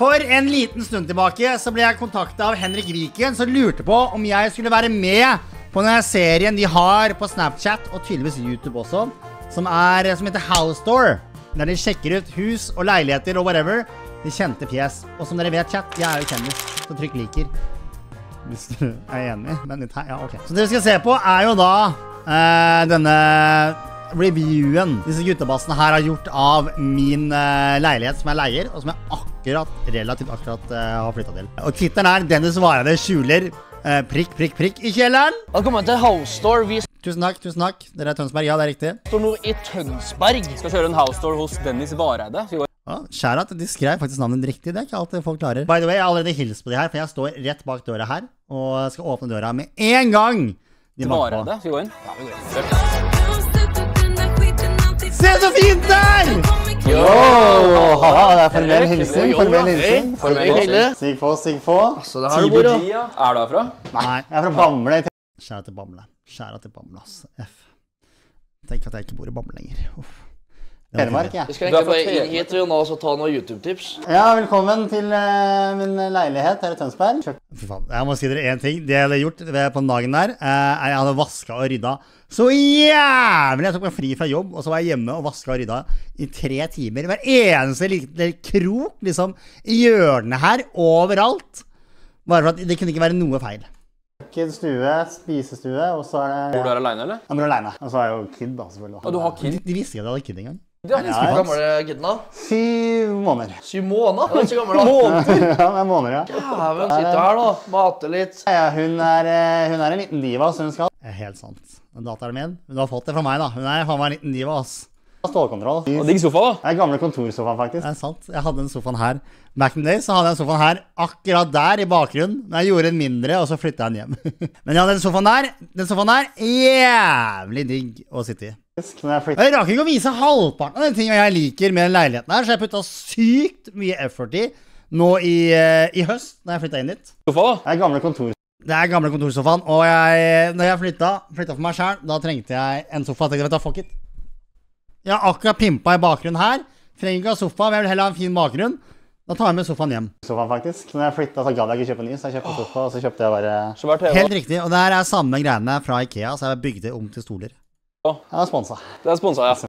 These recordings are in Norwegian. For en liten stund tilbake så ble jeg kontaktet av Henrik Viken, som lurte på om jeg skulle være med på denne serien de har på Snapchat og tydeligvis YouTube også, som heter House Tour, der de sjekker ut hus og leiligheter og whatever, de kjente fjes. Og som dere vet, chat, jeg er jo kjendis, så trykk liker hvis du er enig. Men litt her, ja, ok. Så det vi skal se på er jo da denne reviewen disse guttebassene her har gjort av min leilighet som jeg leier, og som jeg relativt akkurat har flyttet til. Og tittelen er Dennis Vareide skjuler prikk i kjelleren. Velkommen til House Tour. Tusen takk. Dere er Tønsberg, ja, det er riktig. Står nå i Tønsberg. Skal kjøre en House Tour hos Dennis Vareide. Skjære at de skrev faktisk navnet riktig, det er ikke alt folk klarer. By the way, jeg har allerede hilst på de her, for jeg står rett bak døra her, og skal åpne døra med en gang. Vareide, skal vi gå inn? Ja, vi går inn. Se så fint der! Jo! Det er formell hilsen. Sig få. Altså, det har du bort. Er du herfra? Nei, jeg er fra Bamle. Skjæra til Bamle, ass. F. Tenk at jeg ikke bor i Bamle lenger. Uff. Telemark, ja. Vi skal egentlig bare inn hit og nå også ta noen YouTube-tips. Ja, velkommen til min leilighet her i Tønsberg. Fy faen, jeg må si dere en ting. Det jeg hadde gjort på den dagen der, jeg hadde vasket og rydda. Så jævlig! Jeg tok meg fri fra jobb, og så var jeg hjemme og vasket og rydda i 3 timer. Hver eneste liten krok, liksom, i hjørnet her, overalt. Bare for at det kunne ikke være noe feil. Kid, stue, spisestue, og så er det... Bor du her alene, eller? Ja, men alene. Og så er jeg jo kid, da, selvfølgelig. Og du har kid? De visste ikke at jeg hadde kid engang. Du er ganske gammel, kidden da. 7 måneder. 7 måneder? Du er ikke gammel da. Måneder? Ja, det er måneder, ja. Jæven, sitter her da, mater litt. Ja, hun er en liten diva, så hun skal. Det er helt sant. Den dataen min, hun har fått det fra meg da. Hun er faen meg en liten diva, ass. Stålkontroll. Og digg sofa da. Det er gamle kontorsofaen faktisk. Det er sant, jeg hadde en sofaen her. Back in the day så hadde jeg en sofaen her, akkurat der i bakgrunnen. Men jeg gjorde en mindre, og så flyttet jeg den hjem. Men ja, den sofaen der, jævlig digg å sitte i. Jeg raker ikke å vise halvparten av den ting jeg liker med leiligheten her, så jeg puttet sykt mye effort i nå i høst, når jeg flyttet inn dit. Sofa da? Det er gamle kontorsofaen, og når jeg flyttet for meg selv, da trengte jeg en sofa. Jeg tenkte, vet du, fuck it. Jeg har akkurat pimpa i bakgrunnen her, trenger ikke ha sofa, men jeg vil heller ha en fin bakgrunn. Da tar jeg med sofaen hjem. Sofaen faktisk. Når jeg flyttet så gadd jeg ikke kjøpe ny, så jeg kjøpte sofa, og så kjøpte jeg bare... Helt riktig, og det her er samme greiene fra IKEA, så jeg bygde om til stoler. Jeg er sponsa. Det er sponsa, ja.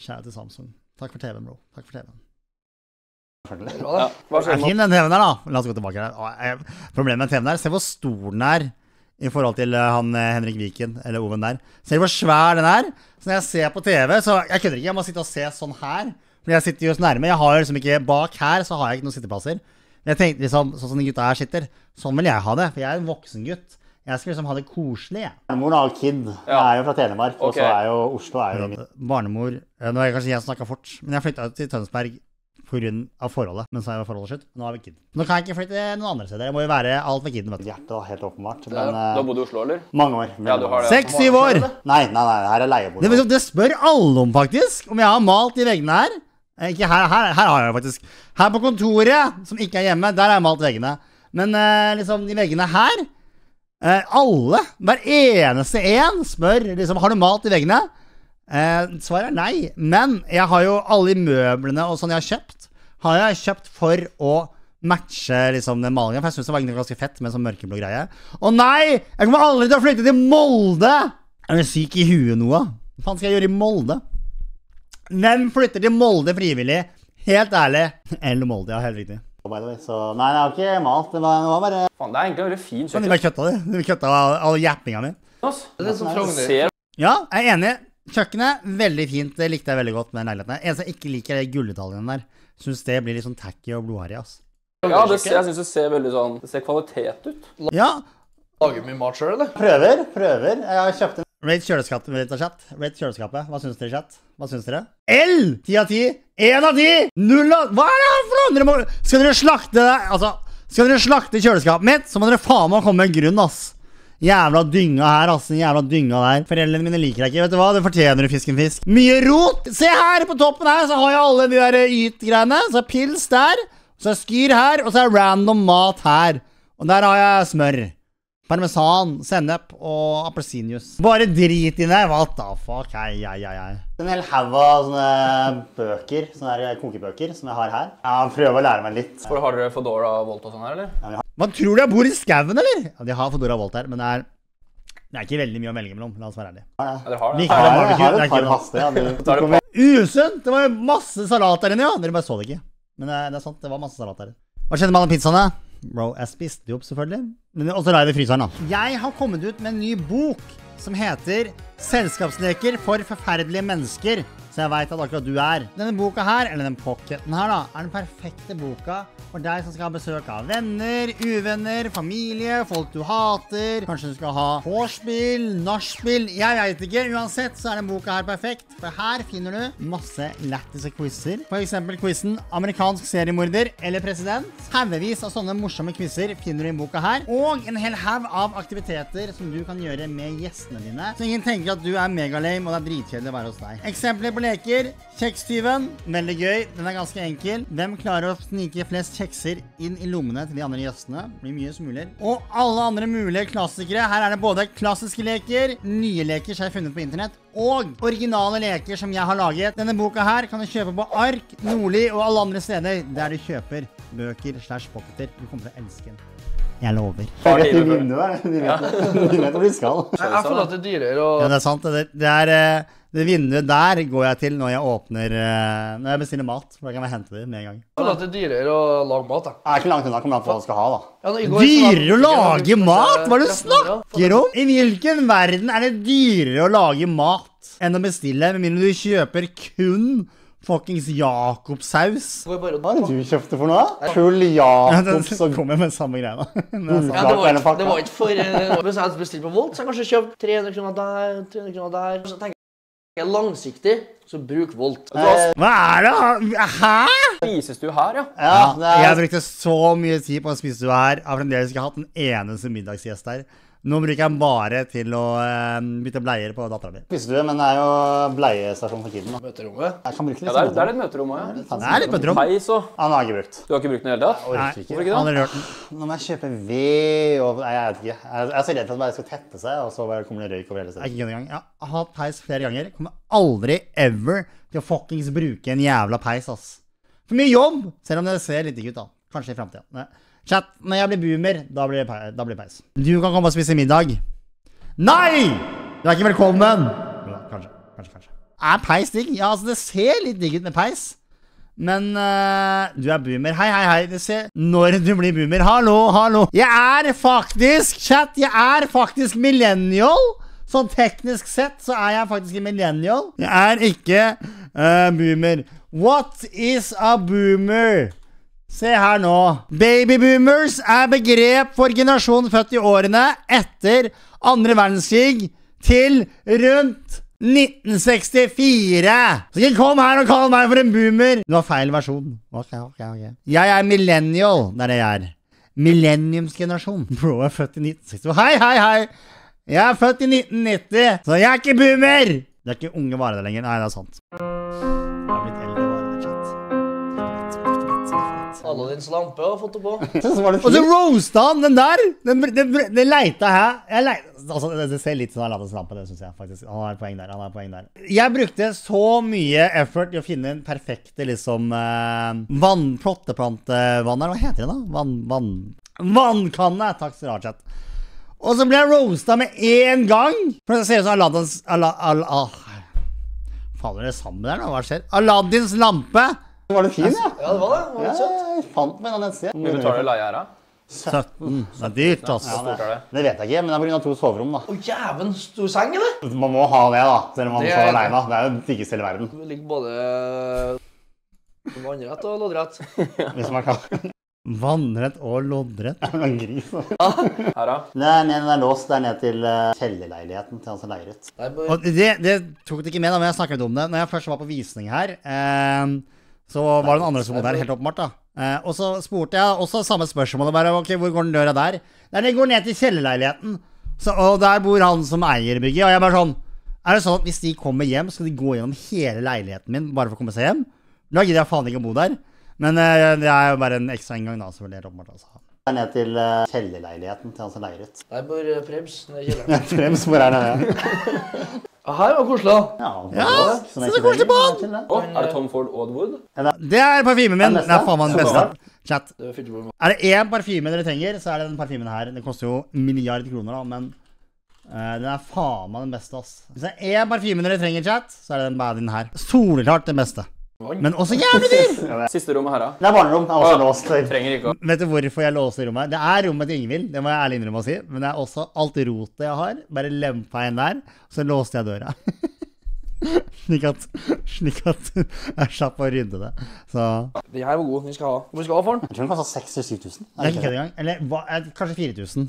Kjære til Samsung. Takk for TV-en, bro. Takk for TV-en. Ja, hva skjer nå? Det er fin den TV-en der, da. La oss gå tilbake der. Problemet med TV-en der, se hvor stor den er i forhold til han Henrik Viken, eller Oven der. Se hvor svær den er. Så når jeg ser på TV, så jeg kødder ikke. Jeg må sitte og se sånn her. For jeg sitter jo så nærme. Jeg har liksom ikke bak her, så har jeg ikke noen sitteplasser. Jeg tenkte liksom, sånn som de gutta her sitter, sånn vil jeg ha det. For jeg er en voksen gutt. Jeg skal liksom ha det koselig, jeg. Barnemor har kid. Jeg er jo fra Telemark, og så er jo Oslo. Barnemor, nå er det kanskje jeg som snakket fort, men jeg flyttet ut til Tønsberg på grunn av forholdet, men så er jo forholdet slutt. Nå har vi kid. Nå kan jeg ikke flytte noen andre steder, jeg må jo være alt ved kiden, vet du. Hjertet da, helt åpenbart. Da bodde du i Oslo, eller? Mange år. Ja, du har det. 6-7 år! Nei, her er leiebolig. Det spør alle om, faktisk, om jeg har malt i veggene her. Ikke her, her har jeg faktisk. Her på kontoret, som ikke er hjemme, der har jeg malt veggene. Men liksom, i veggene her, alle, hver eneste en spør liksom, har du malt i veggene? Svaret er nei, men jeg har jo alle møblene og sånn jeg har kjøpt, for å matche liksom den malingen, for jeg synes det var ganske fett med en sånn mørkeblå greie. Å nei, jeg kommer aldri til å flytte til Molde! Er du syk i huet, Noah? Hva faen skal jeg gjøre i Molde? Hvem flytter til Molde frivillig? Helt ærlig, eller Molde, ja, helt riktig. Så, nei, jeg har ikke malt, det var bare... Faen, det er egentlig en veldig fin kjøkken. Du var køtta all jappinga mi. Det er som frogner. Ja, jeg er enig. Kjøkkenet, veldig fint. Det likte jeg veldig godt med leiligheten. En som ikke liker det gulletaljen der. Synes det blir litt sånn tacky og blodharrig, ass. Ja, jeg synes det ser veldig sånn... Det ser kvalitet ut. Ja. Lager mye mat selv, eller? Prøver. Jeg har kjøpt en... Rate kjøleskapet. Hva synes dere, chat? L! 10 av 10! 1 av 10! 0 av... Hva er det her for andre? Skal dere slakte det? Altså, skal dere slakte kjøleskapet mitt, så må dere faen meg komme med en grunn, ass. Jævla dynga her, ass. Jævla dynga der. Foreldrene mine liker deg ikke, vet du hva? Det fortjener du fisk. Mye rot! Se her på toppen her, så har jeg alle de der ytgreiene. Så er pils der, så er skyr her, og så er random mat her. Og der har jeg smør. parmesan, sennep og appelsinjuice. Bare drit i det, what the fuck, hei. En hel haug av sånne bøker, sånne kokebøker som jeg har her. Jeg prøver å lære meg litt. For har dere Fodora Volt og sånn her, eller? Man tror de bor i skauen, eller? Ja, de har Fodora Volt her, men det er... Det er ikke veldig mye å velge mellom, la oss være ærlig. Dere har det. Usunt! Det var jo masse salat der inne, ja! Dere bare så det ikke. Men det er sant, det var masse salat der inne. Hva skjedde med alle pizzaene? Bro, jeg spiste det opp selvfølgelig. Og så la jeg det i fryseren da. Jeg har kommet ut med en ny bok som heter Selskapsleker for forferdelige mennesker. Så jeg vet at akkurat du er. Denne boka her, eller den pocketen her da, er den perfekte boka for deg som skal ha besøk av venner, uvenner, familie, folk du hater. Kanskje du skal ha vorspiel, nachspiel, jeg vet ikke. Uansett så er den boka her perfekt. For her finner du masse lættise quizzer. For eksempel quizzen amerikansk seriemorder eller president. Haugevis av sånne morsomme quizzer finner du i boka her. Og en hel haug av aktiviteter som du kan gjøre med gjestene dine. Så ingen tenker at du er megalame og det er dritkjedelig å være hos deg. Eksempler på leker, kjekstyven, veldig gøy, den er ganske enkel. Hvem klarer å snike flest kjekser inn i lommene til de andre gjestene? Det blir mye smuler. Og alle andre mulige klassikere, her er det både klassiske leker, nye leker som jeg har funnet på internett, og originale leker som jeg har laget. Denne boka her kan du kjøpe på Ark, Nordli og alle andre steder der du kjøper bøker slash pocketer. Du kommer til å elske den. Jeg lover. Jeg vet ikke hvor de skal. Jeg har fått at det dyrer og... Ja, det er sant. Det vinduet der går jeg til når jeg åpner, når jeg bestiller mat, for da kan jeg hente det med en gang. Hvordan er det dyrere å lage mat da? Jeg er ikke langt unna, kommer an på hva du skal ha da. Dyrere å lage mat? Hva er det du snakker om? I hvilken verden er det dyrere å lage mat enn å bestille, med mindre du kjøper kun fuckings Jakobsaus? Hva er det du kjøpte for noe da? Full Jakobs og... Kommer med samme greia da. Det var ikke for... Hvis jeg hadde bestilt på Volt, så hadde jeg kanskje kjøpt 300 kroner der, 300 kroner der. Langsiktig, så bruk Volt. Hva er det? Hæ? Spises du her, ja? Jeg brukte så mye tid på å spise du her. Jeg har fremdeles ikke hatt en eneste middagsgjest der. Nå bruker jeg bare til å bytte bleier på datteren min. Spiser du, men det er jo bleiestasjon for kiden da. Møterommet? Jeg kan bruke litt sånn. Det er litt møterom også, ja. Det er litt møterom. Peis og... Han har ikke brukt. Du har ikke brukt den hele tatt? Nei, han har rørt den. Nå må jeg kjøpe ved og... Nei, jeg vet ikke. Jeg er så redd for at det skal tette seg, og så kommer det røyk over hele stedet. Ikke en gang. Jeg har hatt peis flere ganger. Kommer aldri ever til å fuckings bruke en jævla peis, ass. For mye jobb, selv om det ser litt ut da. Kanskje i fremtiden. Chat, når jeg blir boomer, da blir det peis. Du kan komme og spise middag. Nei! Du er ikke velkommen! Kanskje. Er peis digg? Ja, altså det ser litt digg ut med peis. Men du er boomer. Hei. Det ser når du blir boomer. Hallo. Jeg er faktisk millennial. Sånn teknisk sett så er jeg faktisk en millennial. Jeg er ikke boomer. What is a boomer? Se her nå. Babyboomers er begrep for generasjonen født i årene etter 2. verdenskrig til rundt 1964. Så ikke kom her og kall meg for en boomer. Du har feil versjon. Ok. Jeg er millennial, det er det jeg er. Millenniumsgenerasjon. Bro, jeg er født i 1960. Hei. Jeg er født i 1990, så jeg er ikke boomer. Det er ikke unge bare det lenger. Nei, det er sant. Alle dins lampe har fått det på. Og så roastet han den der. Det leita her. Altså, det ser litt sånn av Lattes lampe, det synes jeg faktisk. Han har poeng der, Jeg brukte så mye effort i å finne en perfekte, liksom, plotteplantvanner. Hva heter det da? Vannkanne. Takk skal du ha, chat. Og så ble jeg roastet med en gang. For det ser ut som Aladdins... Faen, er det sammen der nå? Hva skjer? Aladdins lampe. Var det fin, ja? Ja, det var det. Det var litt søtt. Jeg fant meg en nettside. Hvor betaler du leie her, da? 17. Det er dyrt, ass. Det vet jeg ikke, men det er på grunn av 2 soverom, da. Å, jævlen stor seng, eller? Man må ha det, da. Selv om man sover alene. Det er jo det diggeste i hele verden. Det ligger både vannrett og loddrett. Hvis man kan. Vannrett og loddrett? Det er en gris, da. Her, da? Nei, den er låst der ned til kjellerleiligheten til han som leier ut. Det tok det ikke med, da, men jeg snakket om det. Når jeg først var på visning her, så var det en andre som bodde der, helt åpenbart da. Og så spurte jeg også samme spørsmål, bare, ok, hvor går den døra der? Nei, den går ned til kjellerleiligheten, og der bor han som eier bygget, og jeg bare sånn, er det sånn at hvis de kommer hjem, skal de gå gjennom hele leiligheten min, bare for å komme seg hjem? Da gidder jeg faen ikke å bo der, men det er jo bare en ekstra engang da, selvfølgelig helt åpenbart altså. Ned til kjellerleiligheten til han som leier ut. Der bor Prems, ned i kjelleren. Prems, hvor er det? Her var koselig. Ja, så det koselig på han! Er det Tom Ford Oddwood? Det er parfymen min. Det er faen meg den beste. Chat. Er det en parfyme dere trenger, så er det den parfymen her. Den koster jo $1 milliard, men den er faen meg den beste, ass. Hvis det er en parfyme dere trenger, chat, så er det den baden her. Soleklart den beste. Men også jævlig dyr! Siste rommet her da. Det er barnerom, det er også låst. Vet du hvorfor jeg låser i rommet? Det er rommet til Ingevild, det må jeg ærlig innrømme å si. Men det er også alt rotet jeg har, bare lempa igjen der, så låste jeg døra. Slik at jeg slapp å rydde det. Det her var god, vi skal ha. Hvor skal ha for den? Jeg tror den kanskje 6-7 000. Det er ikke det engang, eller kanskje 4 000.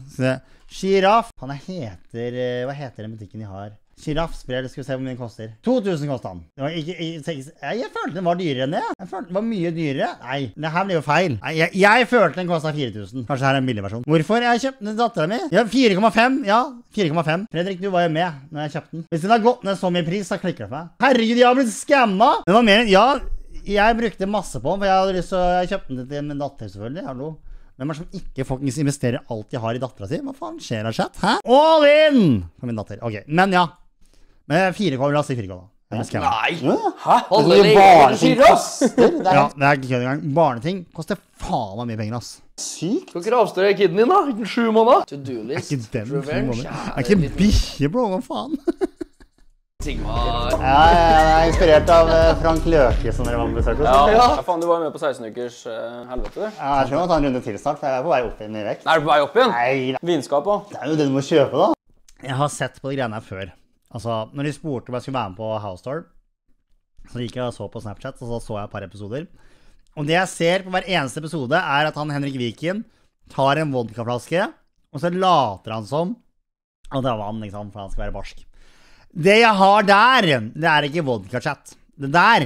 Giraff, han heter, hva heter den butikken de har? Giraffspray, det skal vi se hvor mye den koster. 2000 kostet han. Jeg følte den var dyrere enn det. Jeg følte den var mye dyrere. Nei, det her blir jo feil. Jeg følte den kostet 4000. Kanskje her er en billig versjon. Hvorfor? Jeg har kjøpt den til datteren min. Ja, 4,5. Ja, 4,5. Fredrik, du var jo med når jeg kjøpte den. Hvis den har gått ned så mye pris, så klikker det for meg. Herregud, jeg har blitt skammet. Den var mer enn... Ja, jeg brukte masse på den, for jeg hadde lyst til å kjøpe den til min datter selvfølgelig. Hallo. Hvem er som ikke fuckings investerer alt de har i datteren sin? Hva faen skjer her, chat? Hæ? All in! For min datter. Ok, men ja. Men 4K, la oss si 4K da. Nei! Hæ? Barneting koster. Ja, det er ikke kødd engang. Barneting koster faen meg mye penger, ass. Sykt. Skal ikke avstå i kidden din da? Ikke 7 måneder? To do list. Er ikke den 7 måneder? Er ikke en bikkje, bro, hva faen? Sigmar. Ja, jeg er inspirert av Frank Løke som dere var med besøk hos. Ja, faen, du var jo med på 16-ukers helvete. Ja, jeg tror jeg må ta en runde til snart, for jeg er på vei opp igjen i vekt. Er du på vei opp igjen? Nei. Vinskap da. Det er jo det du må kjøpe da. Jeg har sett på de greiene her før. Altså, når de spurte om jeg skulle være med på House Tour, så gikk jeg og så på Snapchat, og så så jeg et par episoder. Og det jeg ser på hver eneste episode er at han, Henrik Viken, tar en vodkaflaske, og så later han som at det er vann, ikke sant, for han skal være barsk. Det jeg har der, det er ikke vodka-chat. Det der,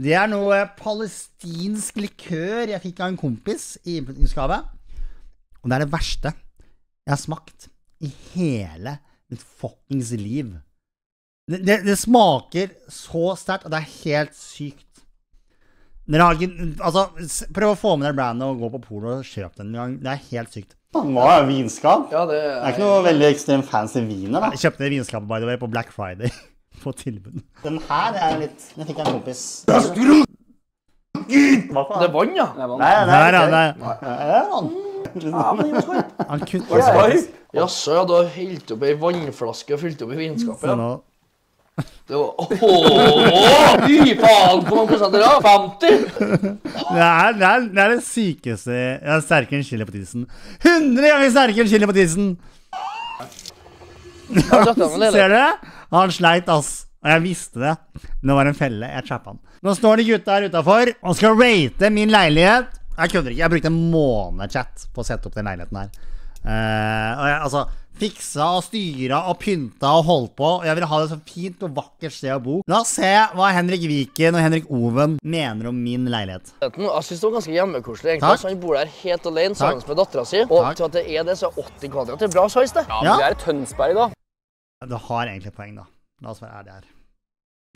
det er noe palestinsk likør jeg fikk av en kompis i innflytningsgave. Og det er det verste jeg har smakt i hele mitt fuckings liv. Det smaker så sterkt, og det er helt sykt. Dere har ikke, altså, prøv å få med dere brandet og gå på polo og kjøp den en gang. Det er helt sykt. Han var jo vinskap. Ja, det er ikke noe veldig ekstremt fancy viner da. Jeg kjøpte vinskapet, by the way, på Black Friday. På tilbud. Den her er litt, den fikk jeg en kompis. Det er strutt! Det er vann, ja. Nei. Ja, men det var skarp. Han kutter skarp. Ja, så jeg da helt opp i vannflaske og fylte opp i vinskapet. Sånn da. Det var, åååå, fy faen på noen prosenter av, 50! Det er det sykeste, jeg er sterkere enn chili på tisen. 100 ganger sterkere enn chili på tisen! Ser dere? Han sleit, ass, og jeg visste det. Nå var det en felle, jeg trappet han. Nå står de gutta her utenfor, og skal rate min leilighet. Jeg kødder ikke, jeg brukte en månedchat på å sette opp den leiligheten her. Og jeg, fiksa og styra og pynta og holdt på, og jeg ville ha det så fint og vakkert sted å bo. La oss se hva Henrik Viken og Henrik Oven mener om min leilighet. Jeg synes det var ganske hjemmekoselig egentlig. Takk. Så han bor der helt alene sammen med datteren sin. Og til at det er det, så er 80 kvadrat bra size det. Ja, men det er Tønsberg da. Du har egentlig poeng da. La oss være ærlig her.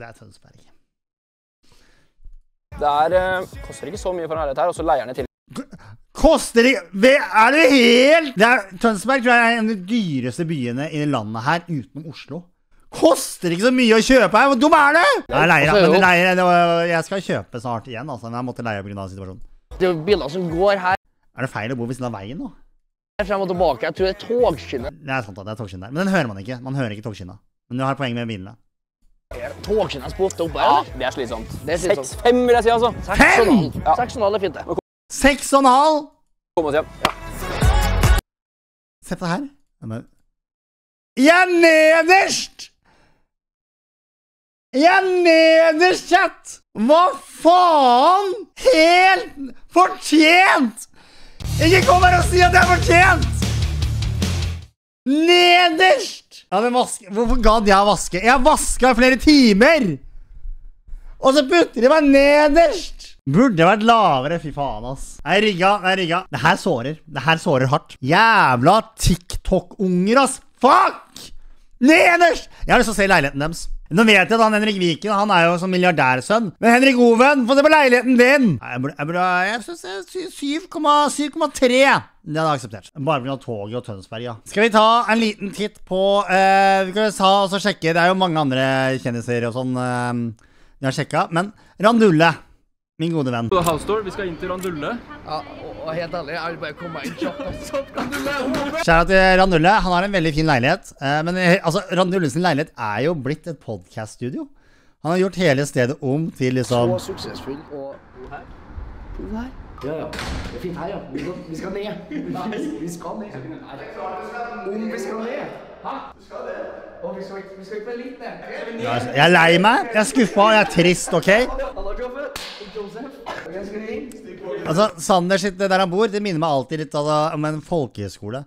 Det er Tønsberg. Det er, koster ikke så mye for en leilighet her, og så leier den til. Koster det... Er det helt... Tønsberg tror jeg er en av de dyreste byene i landet her, utenom Oslo. Koster ikke så mye å kjøpe her, hvor dum er det? Jeg leier, jeg skal kjøpe snart igjen, altså, men jeg måtte leie på grunn av situasjonen. Det er jo biler som går her. Er det feil å bo ved siden av veien nå? Jeg frem og tilbake, jeg tror det er togskinnet. Det er sant da, det er togskinnet der, men den hører man ikke, man hører ikke togskinnet. Men du har poeng med bilene. Togskinnet er spottet oppe her, eller? Ja, det er slitsomt. 6,5 vil jeg si altså. 5! 6,5 er fint det. 6,5! Kom oss hjem. Se på det her. Jeg er nederst, chat! Hva faen? Helt fortjent! Ikke kom her og si at det er fortjent! Nederst! Ja, men vaske. Hvorfor gadd jeg vaske? Jeg vaska i flere timer! Og så putter de meg nederst! Burde vært lavere, fy faen, ass. Jeg rigga. Det her sårer hardt. Jævla TikTok-unger, ass. Fuck! Nederst! Jeg har lyst til å se leiligheten deres. Nå vet jeg at han Henrik Viken, han er jo som milliardærsønn. Men Henrik Oven, få se på leiligheten din! Jeg synes 7,3. Det hadde jeg akseptert. Bare på grunn av toget og Tønsberg, ja. Skal vi ta en liten titt på, vi kan også sjekke, det er jo mange andre kjendiser og sånn de har sjekket, men Randulle, min gode venn. House Tour, vi skal inn til Randulle. Ja, og helt ærlig, jeg vil bare komme inn kjapt. Kjære til Randulle, han har en veldig fin leilighet. Men altså, Randulles leilighet er jo blitt et podcaststudio. Han har gjort hele stedet om til liksom... Så suksessfull, og... Hvor her? Ja. Det er fint her, ja. Vi skal ned. Nei, vi skal ned. Er det klart du skal ned? Om vi skal ned? Hæ? Du skal ned. Å, vi skal ikke være litt ned. Jeg er lei meg. Jeg er skuffet, og jeg er trist, ok? Hallo, Joffe. Altså, Sander sitt der han bor, det minner meg alltid litt om en folkeskole.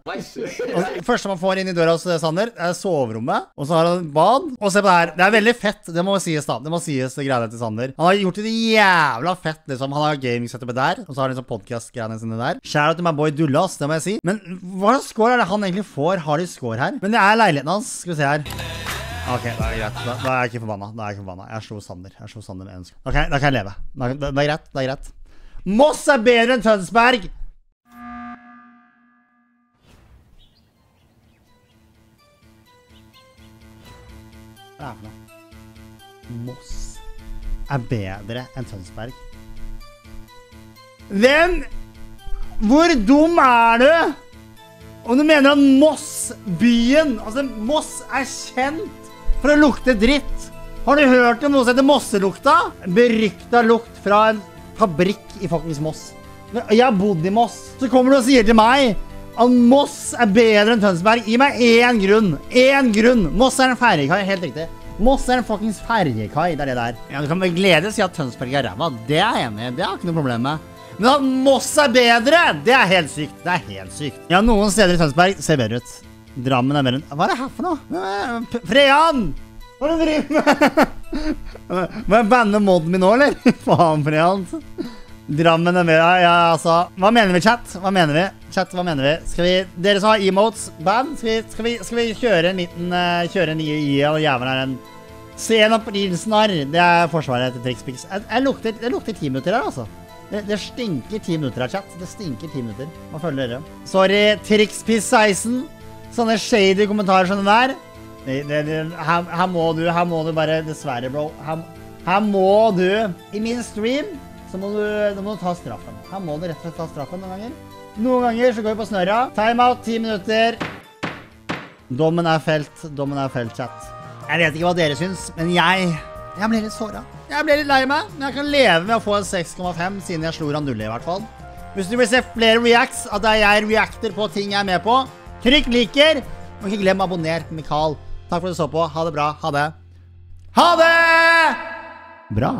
Første man får inn i døra hos Sander er soverommet, og så har han bad. Og se på det her, det er veldig fett, det må sies da, det må sies greiene til Sander. Han har gjort det jævla fett liksom, han har gaming-setupet der, og så har han liksom podcast-greiene sine der. Shout out til my boy Dullas, det må jeg si. Men hva slags score er det han egentlig får, har de score her? Men det er leiligheten hans, skal vi se her. Ok, da er det greit. Da er jeg ikke forbanna. Jeg slo Sander. Jeg slo Sander med ønske. Ok, da kan jeg leve. Det er greit, det er greit. Moss er bedre enn Tønsberg! Hva er det for noe? Moss er bedre enn Tønsberg. Hvem? Hvor dum er du? Om du mener at Moss, byen, altså Moss er kjent for å lukte dritt. Har du hørt om noe som heter Mosselukta? Berykta lukt fra en fabrikk i fuckings Moss. Jeg har bodd i Moss. Så kommer du og sier til meg at Moss er bedre enn Tønsberg. Gi meg én grunn. Én grunn. Moss er en ferjekai, helt riktig. Moss er en fuckings ferjekai, det er det der. Ja, du kan med glede si at Tønsberg er ræva. Det er jeg enig i. Det har jeg ikke noe problem med. Men at Moss er bedre, det er helt sykt. Det er helt sykt. Ja, noen steder i Tønsberg ser bedre ut. Drammen er mer enn... Hva er det her for noe? Frejan! Hva er det du driver med? Må jeg banne modden min nå, eller? Faen, Frejan. Drammen er mer... Ja, altså... Hva mener vi, chat? Hva mener vi? Chat, hva mener vi? Skal vi... Dere som har emotes, band? Skal vi kjøre en liten... Kjøre en IE og jævlen her en... Se en opprinsen her. Det er forsvaret til Trikspix. Jeg lukter 10 minutter her, altså. Det stinker 10 minutter her, chat. Det stinker 10 minutter. Hva føler dere? Sorry, Trikspix 16. Sånne shady kommentarer som den der. Her må du bare, dessverre bro. Her må du, i min stream, så må du ta straffen. Her må du rett og slett ta straffen noen ganger. Noen ganger så går vi på snørra. Time out, 10 minutter. Dommen er felt, chat. Jeg vet ikke hva dere syns, men jeg ble litt såret. Jeg ble litt lei meg, men jeg kan leve med å få en 6,5 siden jeg slår Randulle i hvert fall. Hvis du vil se flere reacts, at jeg reacter på ting jeg er med på, trykk liker, og ikke glem å abonnere på Mikael. Takk for at du så på. Ha det bra. Ha det. Ha det! Bra.